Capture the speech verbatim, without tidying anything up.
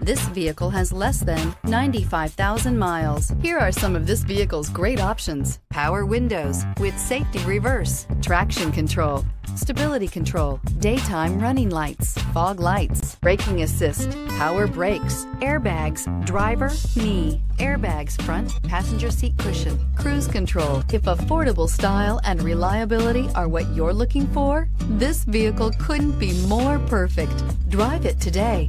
This vehicle has less than ninety-five thousand miles. Here are some of this vehicle's great options: power windows with safety reverse, traction control, stability control, daytime running lights, fog lights, braking assist, power brakes, airbags, driver, knee, airbags front, passenger seat cushion, cruise control. If affordable style and reliability are what you're looking for, this vehicle couldn't be more perfect. Drive it today.